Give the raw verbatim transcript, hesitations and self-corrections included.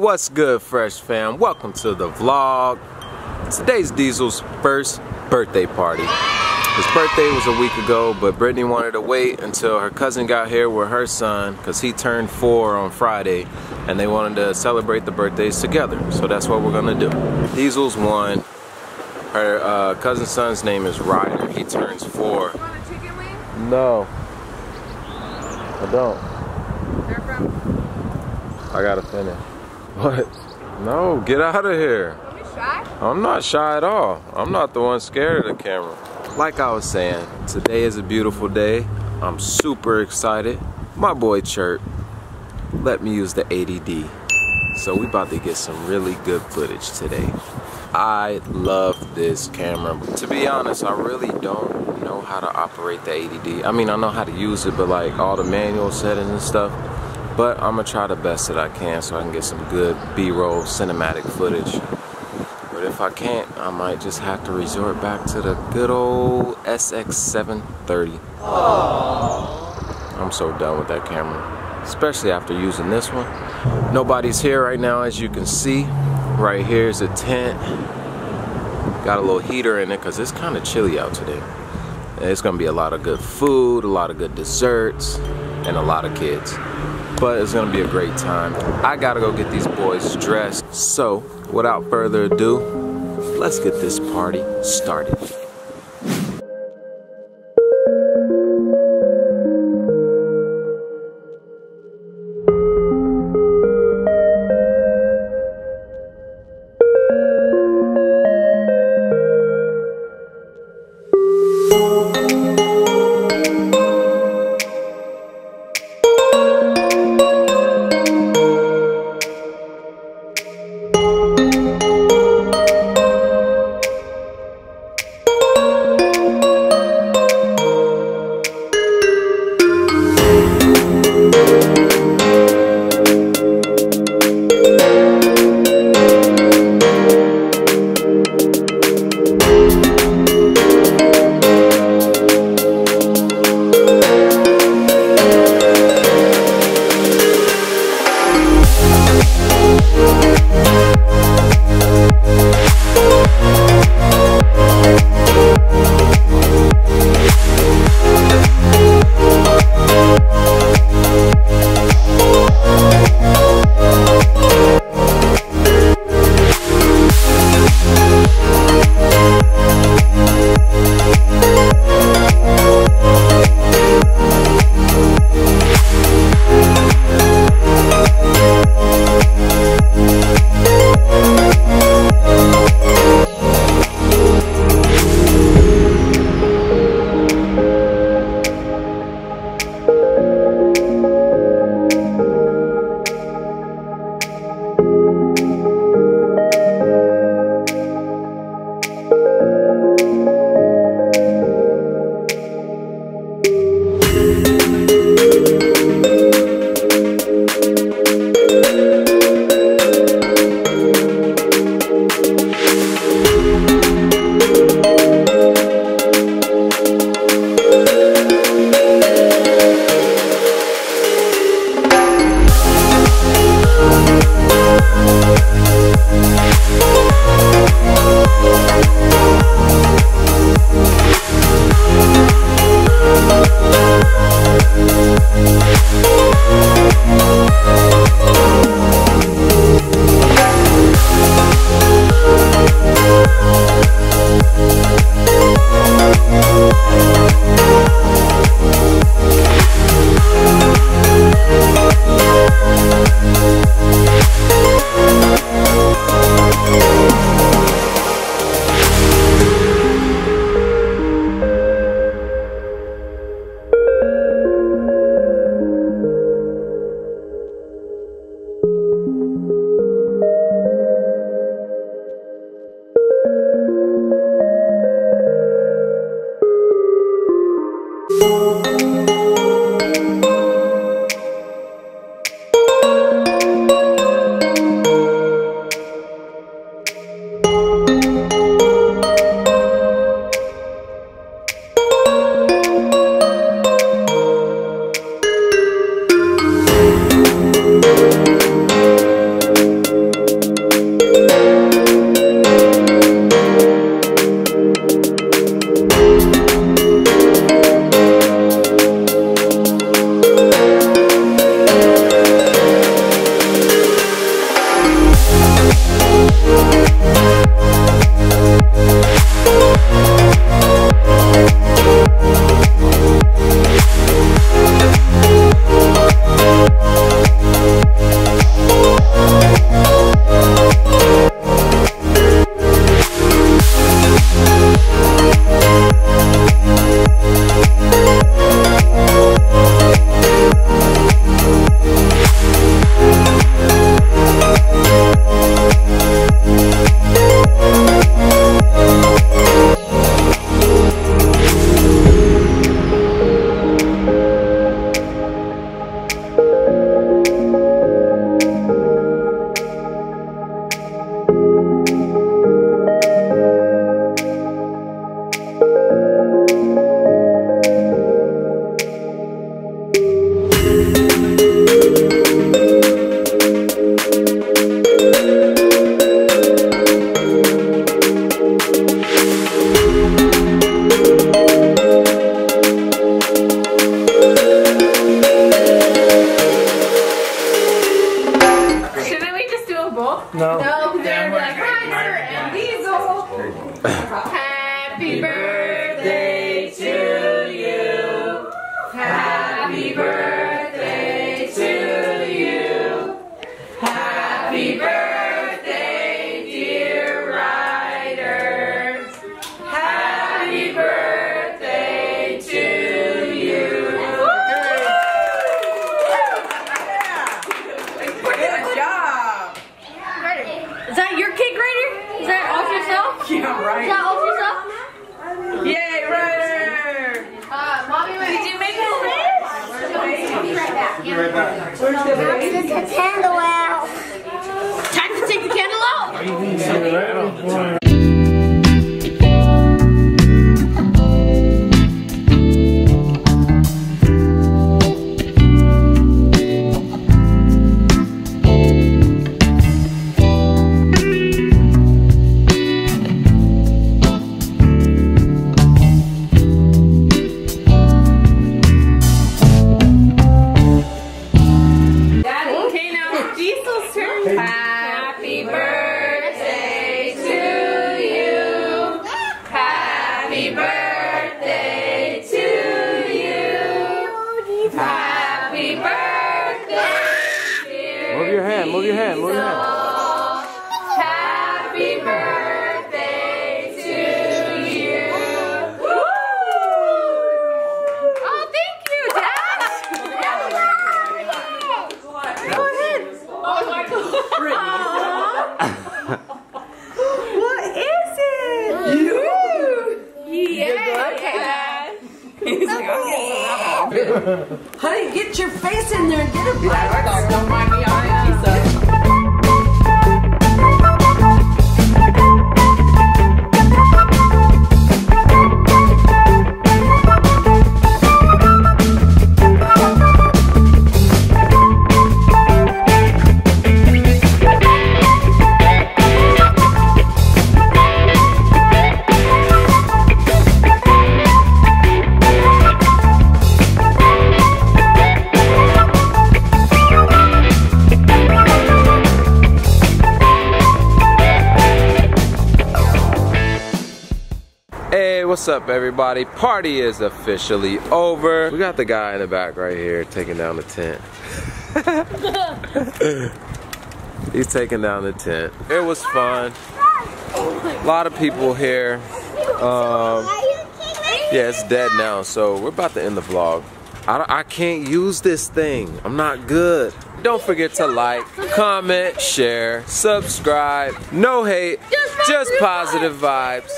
what's good, Fresh Fam? Welcome to the vlog. Today's Diesel's first birthday party. His birthday was a week ago, but Brittany wanted to wait until her cousin got here with her son, because he turned four on Friday, and they wanted to celebrate the birthdays together. So that's what we're gonna do. Diesel's one. Her uh, cousin's son's name is Ryder. He turns four. You want a chicken wing? No, I don't. They're from... I gotta finish. What? No, get out of here. Are you shy? I'm not shy at all. I'm not the one scared of the camera. Like I was saying, today is a beautiful day. I'm super excited. My boy Chirp let me use the eighty D. So we about to get some really good footage today. I love this camera. To be honest, I really don't know how to operate the eighty D. I mean, I know how to use it, but like all the manual settings and stuff. But I'm gonna try the best that I can so I can get some good B-roll cinematic footage. But if I can't, I might just have to resort back to the good old S X seven thirty. Aww. I'm so done with that camera, especially after using this one. Nobody's here right now, as you can see. Right here is a tent. Got a little heater in it because it's kind of chilly out today. And it's gonna be a lot of good food, a lot of good desserts, and a lot of kids. But it's gonna be a great time. I gotta go get these boys dressed. So, without further ado, let's get this party started. Be right back. Time to take the candle out. Are you going to take the candle out? Move your hand, move your hand. Happy birthday to you. Woo! Oh, thank you, Dad. Go ahead. What is it? You. Yeah. Okay. Honey, get your face in there and get a bite. Don't mind me. What's up, everybody? Party is officially over. We got the guy in the back right here taking down the tent. He's taking down the tent. It was fun. A lot of people here. Um, yeah, it's dead now, so we're about to end the vlog. I, don't, I can't use this thing. I'm not good. Don't forget to like, comment, share, subscribe. No hate, just positive vibes.